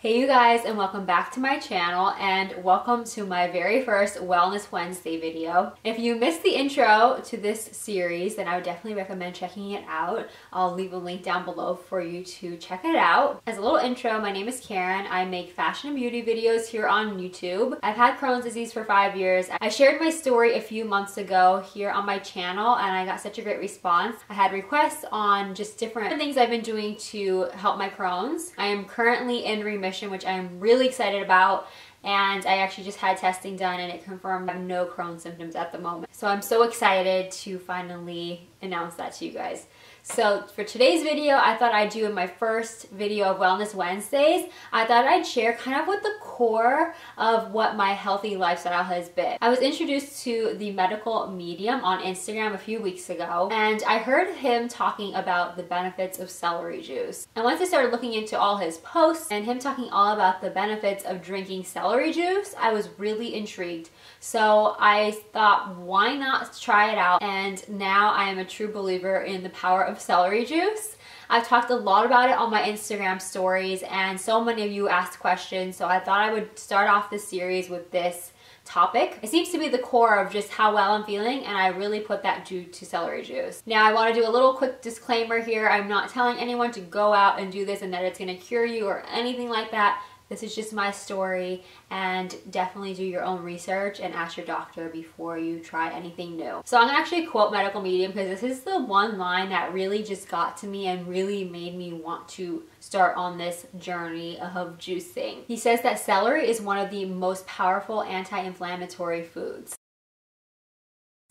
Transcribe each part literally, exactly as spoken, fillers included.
Hey you guys, and welcome back to my channel, and welcome to my very first Wellness Wednesday video. If you missed the intro to this series, then I would definitely recommend checking it out. I'll leave a link down below for you to check it out. As a little intro, my name is Karen. I make fashion and beauty videos here on YouTube. I've had Crohn's disease for five years. I shared my story a few months ago here on my channel, and I got such a great response. I had requests on just different things I've been doing to help my Crohn's. I am currently in remission, which I'm really excited about, and I actually just had testing done and it confirmed I have no Crohn's symptoms at the moment. So I'm so excited to finally announce that to you guys. So for today's video, I thought I'd do in my first video of Wellness Wednesdays, I thought I'd share kind of what the core of what my healthy lifestyle has been. I was introduced to the Medical Medium on Instagram a few weeks ago, and I heard him talking about the benefits of celery juice. And once I started looking into all his posts and him talking all about the benefits of drinking celery juice, I was really intrigued. So I thought, why not try it out? And now I am a true believer in the power of celery juice. I've talked a lot about it on my Instagram stories, and so many of you asked questions, so I thought I would start off this series with this topic. It seems to be the core of just how well I'm feeling, and I really put that due to celery juice. Now I want to do a little quick disclaimer here. I'm not telling anyone to go out and do this and that it's going to cure you or anything like that. This is just my story, and definitely do your own research and ask your doctor before you try anything new. So I'm gonna actually quote Medical Medium because this is the one line that really just got to me and really made me want to start on this journey of juicing. He says that celery is one of the most powerful anti-inflammatory foods.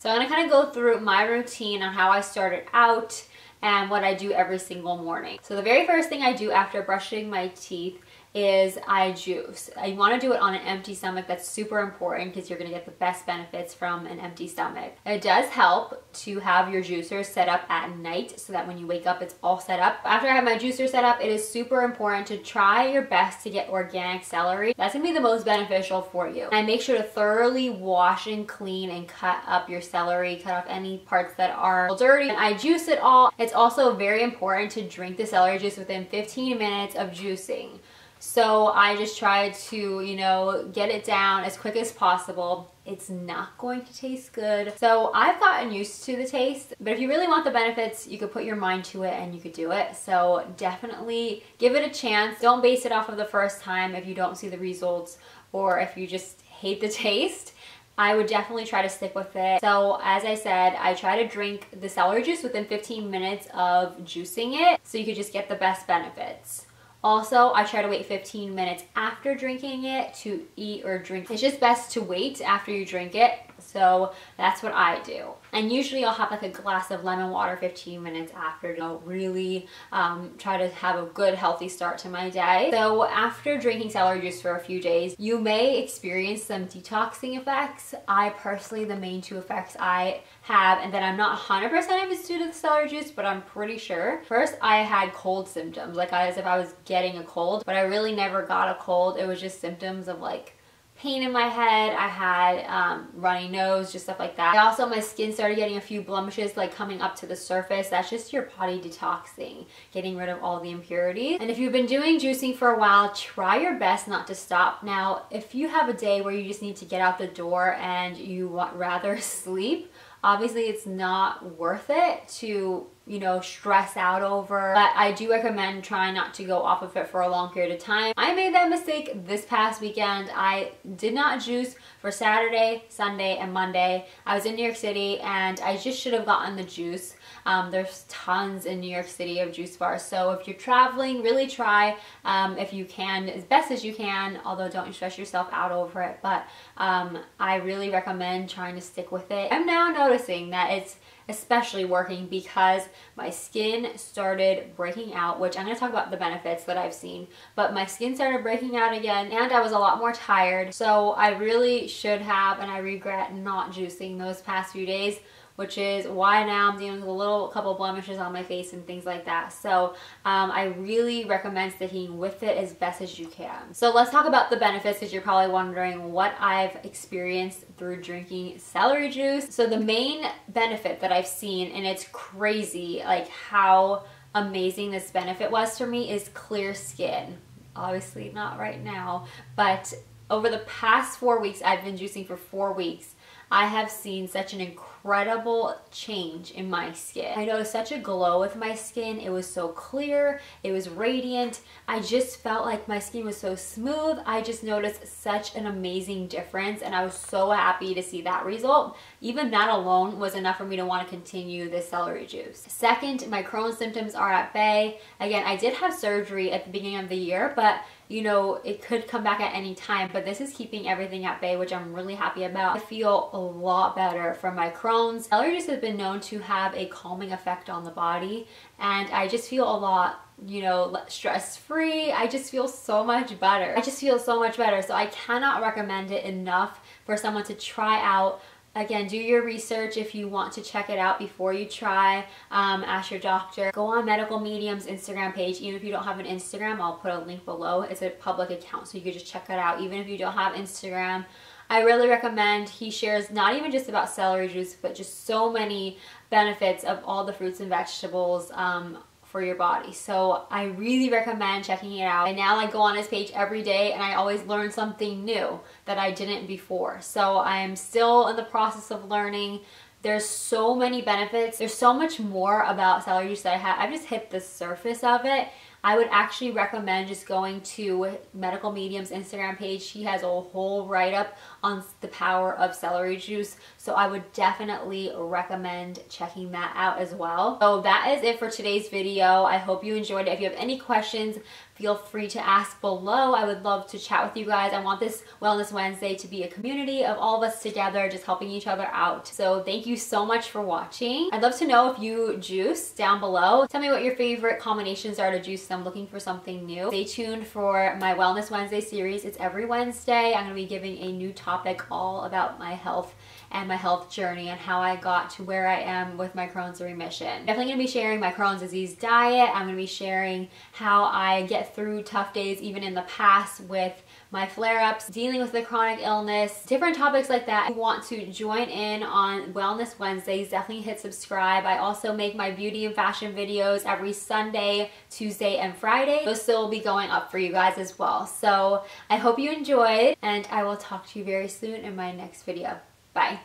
So I'm gonna kind of go through my routine on how I started out and what I do every single morning. So the very first thing I do after brushing my teeth is I juice. I want to do it on an empty stomach. That's super important because you're going to get the best benefits from an empty stomach. It does help to have your juicer set up at night so that when you wake up it's all set up. After I have my juicer set up, it is super important to try your best to get organic celery. That's going to be the most beneficial for you. And make sure to thoroughly wash and clean and cut up your celery, cut off any parts that are dirty. And I juice it all. It's also very important to drink the celery juice within fifteen minutes of juicing. So I just try to, you know, get it down as quick as possible. It's not going to taste good. So I've gotten used to the taste, but if you really want the benefits, you could put your mind to it and you could do it. So definitely give it a chance. Don't base it off of the first time if you don't see the results or if you just hate the taste. I would definitely try to stick with it. So as I said, I try to drink the celery juice within fifteen minutes of juicing it so you could just get the best benefits. Also, I try to wait fifteen minutes after drinking it to eat or drink. It's just best to wait after you drink it. So that's what I do. And usually I'll have like a glass of lemon water fifteen minutes after to really um, try to have a good healthy start to my day. So after drinking celery juice for a few days, you may experience some detoxing effects. I personally, the main two effects I have, and that I'm not one hundred percent if it's due to the celery juice, but I'm pretty sure. First, I had cold symptoms, like as if I was getting a cold, but I really never got a cold. It was just symptoms of like pain in my head. I had um, runny nose, just stuff like that. I also, my skin started getting a few blemishes like coming up to the surface. That's just your body detoxing, getting rid of all the impurities. And if you've been doing juicing for a while, try your best not to stop. Now, if you have a day where you just need to get out the door and you want rather sleep, obviously it's not worth it to, you know, stress out over, but I do recommend trying not to go off of it for a long period of time. I made that mistake this past weekend. I did not juice for Saturday, Sunday, and Monday. I was in New York City and I just should have gotten the juice. Um, there's tons in New York City of juice bars, so if you're traveling, really try um, if you can, as best as you can, although don't stress yourself out over it, but um, I really recommend trying to stick with it. I'm now noticing that it's especially working because my skin started breaking out, which I'm going to talk about the benefits that I've seen, but my skin started breaking out again and I was a lot more tired. So I really should have, and I regret not juicing those past few days, which is why now I'm dealing with a little couple blemishes on my face and things like that. So um, I really recommend sticking with it as best as you can. So let's talk about the benefits, because you're probably wondering what I've experienced through drinking celery juice. So the main benefit that I've seen, and it's crazy like how amazing this benefit was for me, is clear skin. obviously not right now, but over the past four weeks, I've been juicing for four weeks, I have seen such an incredible change in my skin. I noticed such a glow with my skin. It was so clear. It was radiant. I just felt like my skin was so smooth. I just noticed such an amazing difference, and I was so happy to see that result. Even that alone was enough for me to want to continue this celery juice. Second, my Crohn's symptoms are at bay. Again, I did have surgery at the beginning of the year, but you know, it could come back at any time, but this is keeping everything at bay, which I'm really happy about. I feel a lot better from my Crohn's. Celery juice has been known to have a calming effect on the body, and I just feel a lot, you know, stress-free. I just feel so much better. I just feel so much better, so I cannot recommend it enough for someone to try out. Again, do your research if you want to check it out before you try. Um, ask your doctor. Go on Medical Medium's Instagram page. Even if you don't have an Instagram, I'll put a link below. It's a public account, so you can just check it out. Even if you don't have Instagram, I really recommend. He shares not even just about celery juice, but just so many benefits of all the fruits and vegetables um, for your body. So I really recommend checking it out. And now I go on his page every day, and I always learn something new that I didn't before. So I am still in the process of learning. There's so many benefits. There's so much more about celery juice that I have. I've just hit the surface of it. I would actually recommend just going to Medical Medium's Instagram page. He has a whole write-up on the power of celery juice, so I would definitely recommend checking that out as well. So that is it for today's video. I hope you enjoyed it. If you have any questions, feel free to ask below. I would love to chat with you guys. I want this Wellness Wednesday to be a community of all of us together, just helping each other out. So thank you so much for watching. I'd love to know if you juice down below. Tell me what your favorite combinations are to juice. I'm looking for something new. Stay tuned for my Wellness Wednesday series. It's every Wednesday. I'm going to be giving a new topic all about my health and my health journey and how I got to where I am with my Crohn's remission. Definitely going to be sharing my Crohn's disease diet. I'm going to be sharing how I get through tough days even in the past with my flare-ups, dealing with the chronic illness, different topics like that. If you want to join in on Wellness Wednesdays, definitely hit subscribe. I also make my beauty and fashion videos every Sunday, Tuesday, and Friday. Those still will be going up for you guys as well. So I hope you enjoyed, and I will talk to you very soon in my next video. Bye.